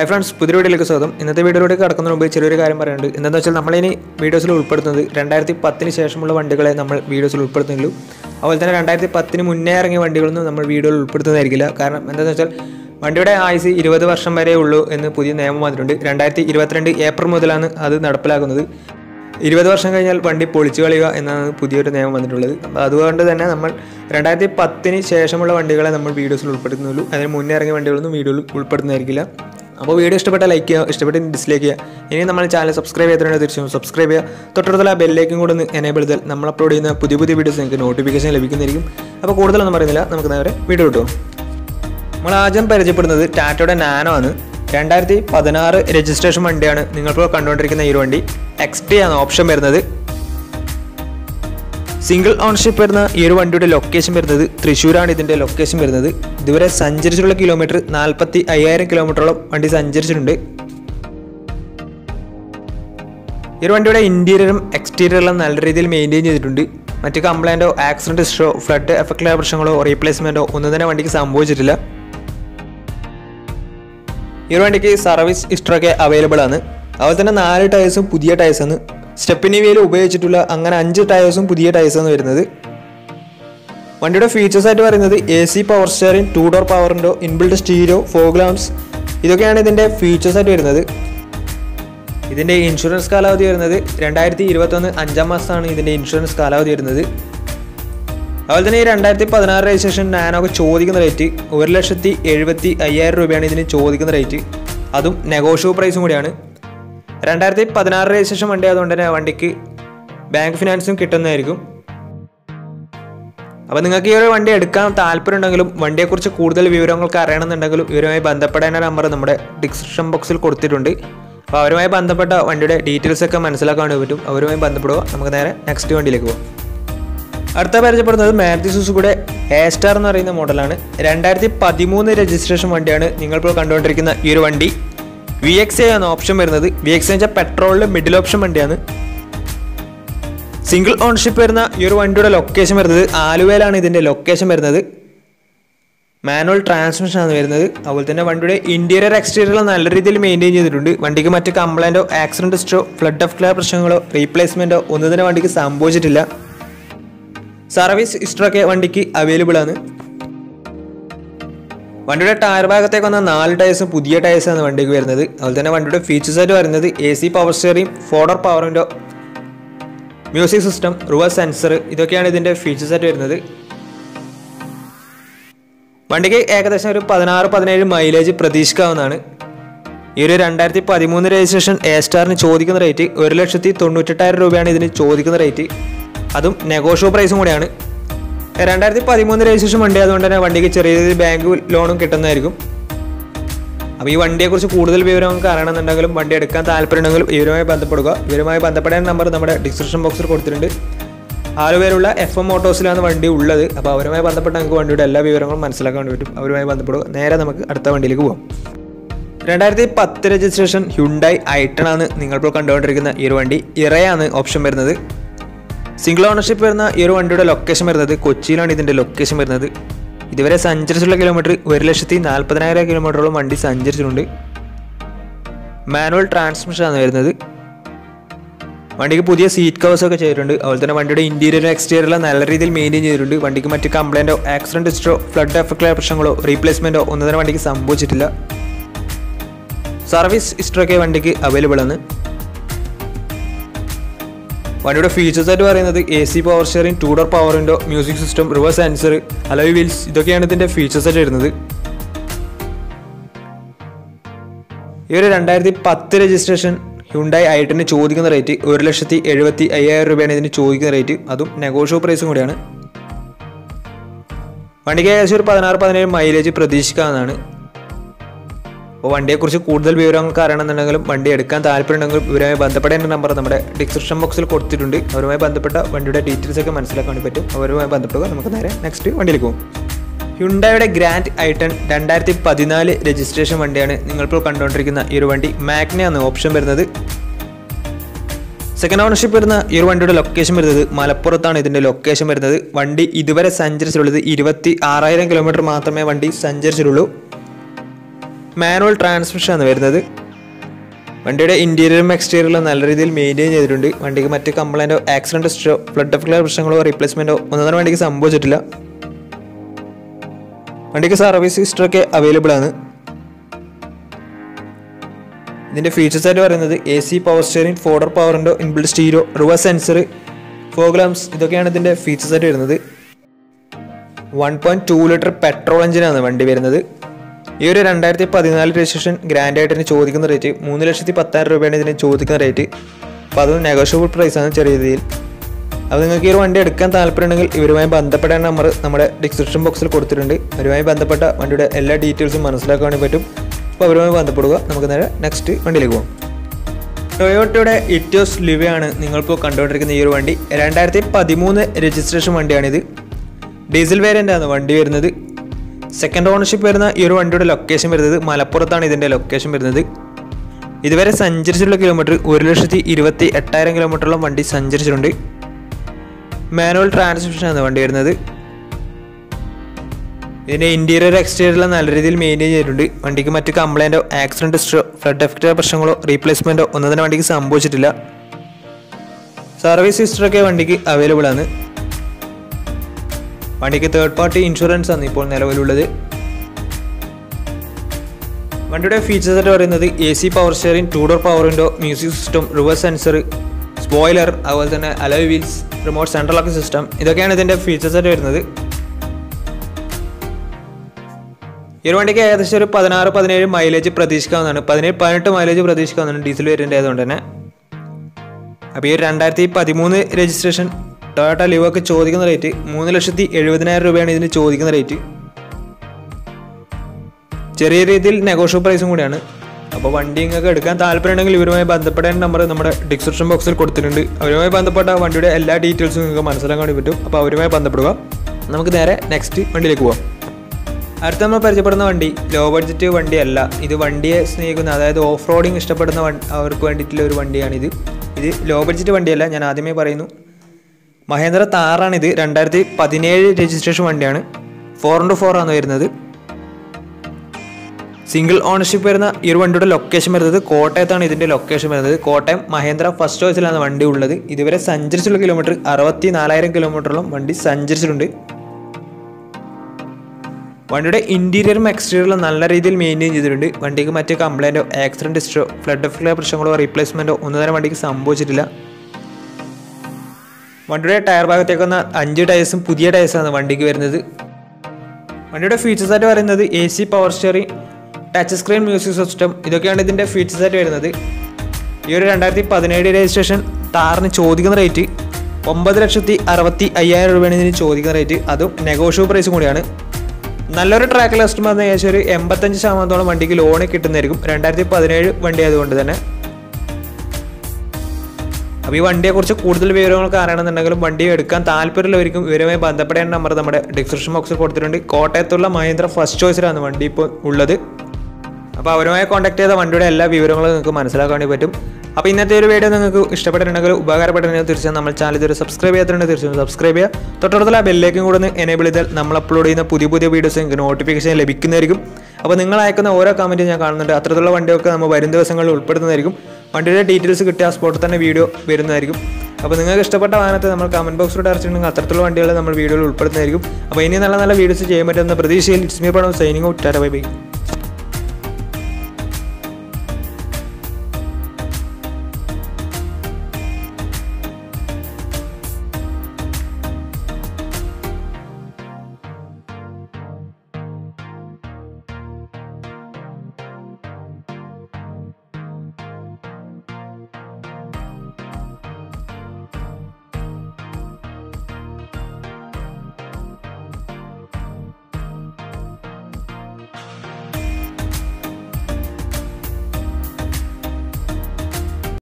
Hi friends, we will talk about this video. We will talk about this video. We will talk about this video. We will talk about this video. We will talk about this video. We will talk about this video. We will talk about this video. വണ്ടിയുടെ ആയുസ് 20 വർഷം വരെ ഉള്ളൂ എന്ന് പുതിയ നിയമം വന്നിട്ടുണ്ട് 2022 April മുതലാണ് അത് നടപ്പിലാക്കുന്നത് 20 വർഷം കഴിഞ്ഞാൽ വണ്ടി പൊളിച്ചു കളയുക എന്നാണ് പുതിയൊരു നിയമം വന്നിട്ടുള്ളത് അതുകൊണ്ട് തന്നെ നമ്മൾ 2010 ന് ശേഷമുള്ള വണ്ടികളെ നമ്മൾ വീഡിയോസിൽ ഉൾപ്പെടുത്തുന്നുള്ളൂ അതിന് മുന്നേ ഇറങ്ങിയ വണ്ടികളൊന്നും വീഡിയോയിൽ ഉൾപ്പെടുത്തുന്നതായിരിക്കില്ല അപ്പോൾ വീഡിയോ ഇഷ്ടപ്പെട്ടാൽ ലൈക്ക് ചെയ്യുക ഇഷ്ടപ്പെട്ടില്ലെങ്കിൽ ഡിസ്ലൈക്ക് ചെയ്യുക ഇനി നമ്മൾ ചാനൽ സബ്സ്ക്രൈബ് ചെയ്തിട്ടുണ്ടെങ്കിൽ തീർച്ചയായും സബ്സ്ക്രൈബ് ചെയ്യുക തൊട്ടടുത്തുള്ള ബെൽ ഐക്കൺ കൂടി ഒന്ന് എനേബിൾ ചെയ്താൽ നമ്മൾ അപ്ലോഡ് ചെയ്യുന്ന പുതിയ വീഡിയോസ് നിങ്ങൾക്ക് നോട്ടിഫിക്കേഷൻ ലഭിക്കുന്നതായിരിക്കും അപ്പോൾ കൂടുതലൊന്നും പറയുന്നില്ല നമുക്ക് നേരെ വീഡിയോ ഇടാം നമ്മൾ ആദ്യം പരിചയപ്പെടുന്നത് ടാറ്റയുടെ നാനോ ആണ് 2016 രജിസ്ട്രേഷൻ വണ്ടിയാണ് നിങ്ങളിപ്പോൾ കണ്ടുകൊണ്ടിരിക്കുന്ന ഈ വണ്ടി XT ആണ് ഓപ്ഷൻ വരുന്നത് സിംഗിൾ ഓൺഷിപ്പ് വരുന്ന ഈ വണ്ടിയുടെ ലൊക്കേഷൻ വരുന്നത് തൃശ്ശൂരാണ് ഇതിന്റെ ലൊക്കേഷൻ വരുന്നത് ഇതുവരെ സഞ്ചരിച്ചിട്ടുള്ള കിലോമീറ്റർ 45000 കിലോമീറ്ററോളം വണ്ടി സഞ്ചരിച്ചിട്ടുണ്ട് ഈ വണ്ടിയുടെ ഇന്റീരിയറും എക്സ്റ്റീരിയറും നല്ല രീതിയിൽ മെയിൻറ്റെയിൻ ചെയ്തിട്ടുണ്ട് മറ്റ് കംപ്ലൈന്റോ ആക്സിഡന്റ് ഹിസ്റ്ററിയോ ഫ്ലഡ് എഫക്റ്റുള്ള പ്രശ്നങ്ങളോ റീപ്ലേസ്മെന്റോ ഒന്നും തന്നെ വണ്ടിക്ക് സംഭവിച്ചിട്ടില്ല ഈ വണ്ടിക്ക് സർവീസ് ഹിസ്റ്ററിയൊക്കെ അവൈലബിൾ ആണ് അതുപോലെ തന്നെ 4 ടയേഴ്സും പുതിയ ടയേഴ്സാണ് സ്റ്റെപ്പിനി വീൽ ഉപയോഗിച്ചിട്ടുള്ള അങ്ങനെ 5 ടയേഴ്സും പുതിയ ടയേഴ്സാണ് വരുന്നത് വണ്ടിയുടെ ഫീച്ചേഴ്സ് ആയിട്ട് പറയുന്നത് AC power steering 2 door power window inbuilt stereo fog lamps ഇതൊക്കെയാണ് ഇതിന്റെ ഫീച്ചേഴ്സ് ആയിട്ട് വരുന്നത് ഇതിന്റെ ഇൻഷുറൻസ് കാലാവധി വരുന്നത് 2021 അഞ്ചാം മാസമാണ് ഇതിന്റെ ഇൻഷുറൻസ് കാലാവധി വരുന്നത് അതുപോലെ തന്നെ ഈ 2016 രജിസ്ട്രേഷൻ നാനോക്ക് ചോദിക്കുന്ന റേറ്റ് 1,70,000 രൂപയാണ് ഇതിന് ചോദിക്കുന്ന റേറ്റ് അതും നെഗോഷ്യബിൾ പ്രൈസും കൂടിയാണ് 2016 രജിസ്ട്രേഷൻ വണ്ടി ആയതുകൊണ്ട് തന്നെ വണ്ടിക്ക് ബാങ്ക് ഫിനാൻസും കിട്ടുന്നതായിരിക്കും അപ്പോൾ നിങ്ങൾക്ക് ഈ ഒരു വണ്ടി എടുക്കാൻ താല്പര്യമുണ്ടെങ്കിലും വണ്ടിയെക്കുറിച്ച് കൂടുതൽ വിവരങ്ങൾക്ക് അറിയണമെന്നുണ്ടെങ്കിലും ഇവരുമായി ബന്ധപ്പെടേണ്ട നമ്പർ നമ്മുടെ ഡിസ്ക്രിപ്ഷൻ ബോക്സിൽ കൊടുത്തിട്ടുണ്ട് അപ്പോൾ അവരുമായി ബന്ധപ്പെട്ട വണ്ടിയുടെ ഡീറ്റെയിൽസ് ഒക്കെ മനസ്സിലാക്കാൻ പറ്റും അവരുമായി ബന്ധപ്പെടുക നമുക്ക് നേരെ നെക്സ്റ്റ് വണ്ടിയിലേക്ക് പോകാം അടുത്ത പരിചയപ്പെടുന്നത് മാരുതി സുസുക്കിയുടെ A-Star എന്ന് പറയുന്ന മോഡലാണ് 2013 രജിസ്ട്രേഷൻ വണ്ടിയാണ് നിങ്ങളിപ്പോൾ കണ്ടുകൊണ്ടിരിക്കുന്ന ഈ ഒരു വണ്ടി VXA എന്ന ഓപ്ഷൻ വരുന്നത് VXA എന്ന പെട്രോളിൽ മിഡിൽ ഓപ്ഷൻ വണ്ടിയാണ് സിംഗിൾ ഓൺഷിപ്പ് വരുന്ന ഈ ഒരു വണ്ടിയുടെ ലൊക്കേഷൻ വരുന്നത് ആലുവയിലാണ് ഇതിൻ്റെ ലൊക്കേഷൻ വരുന്നത് മാനുവൽ ട്രാൻസ്മിഷൻ ആണ് വരുന്നത് അതുപോലെ തന്നെ വണ്ടിയുടെ ഇന്റീരിയർ എക്സ്റ്റീരിയർ നല്ല രീതിയിൽ മെയിൻറ്റെയിൻ ചെയ്തിട്ടുണ്ട് വണ്ടിക്ക് മറ്റ് കംപ്ലൈൻറ്റോ ആക്സിഡന്റ് ഹിസ്റ്ററിയോ ഫ്ലഡ് എഫക്റ്റുള്ള പ്രശ്നങ്ങളോ റീപ്ലേസ്മെൻറ്റോ ഒന്നും തന്നെ വണ്ടിക്ക് സംഭവിച്ചിട്ടില്ല സർവീസ് ഹിസ്റ്ററൊക്കെ വണ്ടിക്ക് അവൈലബിൾ ആണ് വണ്ടിയുടെ ടയർ ഭാഗത്തേക്ക് വന്ന 4 ടയേഴ്സ് പുതിയ ടയേഴ്സാണ് വണ്ടിക്ക് വരുന്നത് അതുപോലെ തന്നെ വണ്ടിയുടെ ഫീച്ചേഴ്സ് ആയിട്ട് വരുന്നത് AC power steering 4 door power window music system reverse sensor ഇതൊക്കെയാണ് ഇതിൻ്റെ ഫീച്ചേഴ്സ് ആയിട്ട് വരുന്നത് വണ്ടിക്ക് ഏകദേശം ഒരു 16-17 മൈലേജ് പ്രതീക്ഷിക്കാവുന്നതാണ് ഈ ഒരു 2013 രജിസ്ട്രേഷൻ A-Starന് ചോദിക്കുന്ന റേറ്റ് 1,98,000 രൂപയാണ് ഇതിന് ചോദിക്കുന്ന റേറ്റ് അതും നെഗോഷ്യബിൾ പ്രൈസും കൂടിയാണ് 2013 രജിസ്ട്രേഷൻ വണ്ടി ആയതുകൊണ്ട് തന്നെ വണ്ടിക്ക് ചെറിയ രീതിയിൽ ബാങ്ക് ലോണും കിട്ടുന്നതായിരിക്കും അപ്പോൾ ഈ വണ്ടിയെക്കുറിച്ച് കൂടുതൽ വിവരം അറിയണമെന്നുണ്ടെങ്കിലും വണ്ടി എടുക്കാൻ താല്പര്യമുണ്ടെങ്കിലും ഇവരുമായി ബന്ധപ്പെടുക ഇവരുമായി ബന്ധപ്പെടേണ്ട നമ്പർ നമ്മുടെ ഡിസ്ക്രിപ്ഷൻ ബോക്സിൽ കൊടുത്തിട്ടുണ്ട് 6 പേരുള്ള FM മോട്ടോഴ്സിലാണ് വണ്ടി ഉള്ളത് അപ്പോൾ അവരുമായി ബന്ധപ്പെട്ട് നമുക്ക് വണ്ടിയുടെ എല്ലാ വിവരങ്ങളും മനസ്സിലാക്കാൻ പറ്റും അവരുമായി ബന്ധപ്പെടുക നേരെ നമുക്ക് അടുത്ത വണ്ടിയിലേക്ക് പോകാം 2010 രജിസ്ട്രേഷൻ Hyundai i10 ആണ് നിങ്ങളിപ്പോൾ കണ്ടുകൊണ്ടിരിക്കുന്ന ഈ ഒരു വണ്ടി ഇറയാണ് ഓപ്ഷൻ വരുന്നത് സിംഗിൾ ഓണർഷിപ്പ് വരുന്ന ഈ ഒരു വണ്ടിയുടെ ലൊക്കേഷൻ വരുന്നത് കൊച്ചിയിലാണ് ഇതിൻ്റെ ലൊക്കേഷൻ വരുന്നത് ഇതുവരെ സഞ്ചരിച്ചുള്ള കിലോമീറ്റർ 1,40,000 കിലോമീറ്ററോളം വണ്ടി സഞ്ചരിച്ചിട്ടുണ്ട് മാനുവൽ ട്രാൻസ്മിഷനാണ് വരുന്നത് വണ്ടിക്ക് പുതിയ സീറ്റ് കവേഴ്സൊക്കെ ചെയ്തിട്ടുണ്ട് അതുപോലെ തന്നെ വണ്ടിയുടെ ഇൻറ്റീരിയറും എക്സ്റ്റീരിയറും നല്ല രീതിയിൽ മെയിൻറ്റെയിൻ ചെയ്തിട്ടുണ്ട് വണ്ടിക്ക് മറ്റ് കംപ്ലൈൻറ്റോ ആക്സിഡന്റ് ഹിസ്റ്ററോ ഫ്ലഡ് എഫക്റ്റുള്ള പ്രശ്നങ്ങളോ റീപ്ലേസ്മെൻറ്റോ ഒന്നും തന്നെ വണ്ടിക്ക് സംഭവിച്ചിട്ടില്ല സർവീസ് ഹിസ്റ്ററൊക്കെ വണ്ടിക്ക് അവൈലബിൾ ആണ് വണ്ടിയുടെ ഫീച്ചേഴ്സ് ആയിട്ട് പറയുന്നത് AC power steering 2 door power window music system reverse sensor alloy wheels ഇതൊക്കെയാണ് ഇതിൻ്റെ ഫീച്ചേഴ്സ് ആയിട്ട് വരുന്നത് ഈ ഒരു 2010 രജിസ്ട്രേഷൻ Hyundai i10 ചോദിക്കുന്ന റേറ്റ് 1,70,000 രൂപയാണ് ഇതിന് ചോദിക്കുന്ന റേറ്റ് അതും നെഗോഷ്യബിൾ പ്രൈസും കൂടിയാണ് വണ്ടിക്ക് ഏകദേശം ഒരു 16-17 മൈലേജ് പ്രതീക്ഷിക്കാവുന്നതാണ് അപ്പോൾ വണ്ടിയെക്കുറിച്ച് കൂടുതൽ വിവരങ്ങൾക്ക് അറിയണമെന്നുണ്ടെങ്കിലും വണ്ടി എടുക്കാൻ താല്പര്യമുണ്ടെങ്കിലും ഇവരുമായി ബന്ധപ്പെടേണ്ട നമ്പർ നമ്മുടെ ഡിസ്ക്രിപ്ഷൻ ബോക്സിൽ കൊടുത്തിട്ടുണ്ട് അവരുമായി ബന്ധപ്പെട്ട വണ്ടിയുടെ ഡീറ്റെയിൽസ് ഒക്കെ മനസ്സിലാക്കാൻ പറ്റും അവരുമായി ബന്ധപ്പെടുക നമുക്ക് നേരെ നെക്സ്റ്റ് വണ്ടിയിലേക്ക് പോകും Hyundaiയുടെ ഗ്രാൻഡ് i10 2014 രജിസ്ട്രേഷൻ വണ്ടിയാണ് നിങ്ങളിപ്പോൾ കണ്ടുകൊണ്ടിരിക്കുന്ന ഈ ഒരു വണ്ടി മാഗ്നയാണ് ഓപ്ഷൻ വരുന്നത് സെക്കൻഡ് ഓണർഷിപ്പ് വരുന്ന ഈ ഒരു വണ്ടിയുടെ ലൊക്കേഷൻ വരുന്നത് മലപ്പുറത്താണ് ഇതിൻ്റെ ലൊക്കേഷൻ വരുന്നത് വണ്ടി ഇതുവരെ സഞ്ചരിച്ചിട്ടുള്ളത് 26,000 കിലോമീറ്റർ മാത്രമേ വണ്ടി സഞ്ചരിച്ചിട്ടുള്ളൂ manual transmission. The interior and exterior is maintained. The complaint of accident, flood of replacement of the service is available. The features are AC power steering, forward power window, inbuilt stereo, reverse sensor, fog lamps. These are the features. 1.2 liter petrol engine is available. This is the 2014 registration. Grand item is 3,10,000 rate. It is negotiable price. If you want to get a number, you can get a description box. You can get all details. Next, Toyota Etios Livia is the 2013 registration. Diesel variant is second ownership location location. This is 128,000 km. Manual transmission. In the interior and exterior, the complaint of accident, flood effect, replacement of the service is available. Third party insurance is available. The features are AC power steering, 2-door power window, music system, reverse sensor, spoiler, alloy wheels, remote center lock system. These are the features. This is a 16-17 mileage Pradeshka diesel variant. This registration Toyota Liva is 3,70,000 negotiable price. Next. Low budget vandi alla idu vandiye snehikkunna adayathu off-roading ishtappadunna avarku vendittulla oru vandiyanu idu idu low budget vandi alla njan aadhame parayunu Mahindra Thar aanu idu 2017 registration vandiyanu 4x4 aanu varunathu single ownership varuna ee vandiyude location varunathu Kottayathanu idinte location varunathu Kottayam Mahindra first choice ilana vandi ullathu iduvare sanjarichulla kilometer 64000 km ullam vandi sanjarichittundu. The interior and exterior are maintained. The complaint of accident, flood effect, replacement of the tire bag is 5 tires and 5 tires. The features are AC power steering, touch screen music system. These are the features. This is 2017 registration. Thar is 9,65,000 That is negotiable price. നല്ലൊരു track list വന്ന ഏകദേശം ഒരു 85% ഓളം വണ്ടിക്ക് loan കിട്ടുന്നതായിരിക്കും 2017 വണ്ടി ആയതുകൊണ്ട് തന്നെ. അപ്പോൾ ഈ വണ്ടിയെക്കുറിച്ച് കൂടുതൽ വിവരങ്ങളൊക്കെ അറിയണമെന്നുണ്ടെങ്കിൽ വണ്ടി എടുക്കാൻ താൽപര്യമുള്ളവർക്കും ഇവരുമായി ബന്ധപ്പെടേണ്ട നമ്പർ നമ്മുടെ ഡിസ്ക്രിപ്ഷൻ ബോക്സിൽ കൊടുത്തിട്ടുണ്ട്. കോട്ടയത്തുള്ള മഹീന്ദ്ര ഫസ്റ്റ് ചോയ്സിലാണ് വണ്ടി ഇപ്പോൾ ഉള്ളത്. അപ്പോൾ അവരുമായി കോൺടാക്ട് ചെയ്ത വണ്ടിയുടെ എല്ലാ വിവരങ്ങളും നിങ്ങൾക്ക് മനസ്സിലാക്കാൻ പറ്റും. അപ്പോൾ ഇന്നത്തെ ഒരു വീഡിയോ നിങ്ങൾക്ക് ഇഷ്ടപ്പെട്ടിട്ടുണ്ടെങ്കിൽ ഉപകാരപ്പെട്ടെന്ന് തീർച്ചയായും നമ്മൾ ചാനൽ ഇതുവരെ സബ്സ്ക്രൈബ് ചെയ്യാത്തവരുണ്ടെങ്കിൽ തീർച്ചയായും സബ്സ്ക്രൈബ് ചെയ്യുക. തൊട്ടടുത്തുള്ള ബെല്ലേക്കും കൂടി ഒന്ന് എനേബിൾ ചെയ്താൽ നമ്മൾ അപ്ലോഡ് ചെയ്യുന്ന പുതിയ പുതിയ വീഡിയോസ് നിങ്ങൾക്ക് നോട്ടിഫിക്കേഷൻ ലഭിക്കുന്നതായിരിക്കും. അപ്പോൾ നിങ്ങൾ അയക്കുന്ന ഓരോ കമന്റും ഞാൻ കാണുന്നുണ്ട്. അത്രയുള്ള വണ്ടിയൊക്കെ നമ്മൾ വരും ദിവസങ്ങളിൽ ഉൾപ്പെടുത്തുന്നതായിരിക്കും. വണ്ടിയുടെ ഡീറ്റെയിൽസ് കിട്ടിയ ആ സ്പോട്ടിൽ തന്നെ വീഡിയോ വരുന്നതായിരിക്കും. അപ്പോൾ നിങ്ങൾക്ക് ഇഷ്ടപ്പെട്ട വാഹനത്തെ നമ്മൾ കമന്റ് ബോക്സിലൂടെ അറിയിച്ചിട്ടുണ്ടെങ്കിൽ അത്രയുള്ള വണ്ടികളെ നമ്മൾ വീഡിയോയിൽ ഉൾപ്പെടുത്തുന്നതായിരിക്കും. അപ്പോൾ ഇനി നല്ല നല്ല വീഡിയോസ് ചെയ്യാൻ പറ്റുന്ന പ്രതീക്ഷയിൽ ഇറ്റ്സ് മീ പണം signing out. Tata bye by.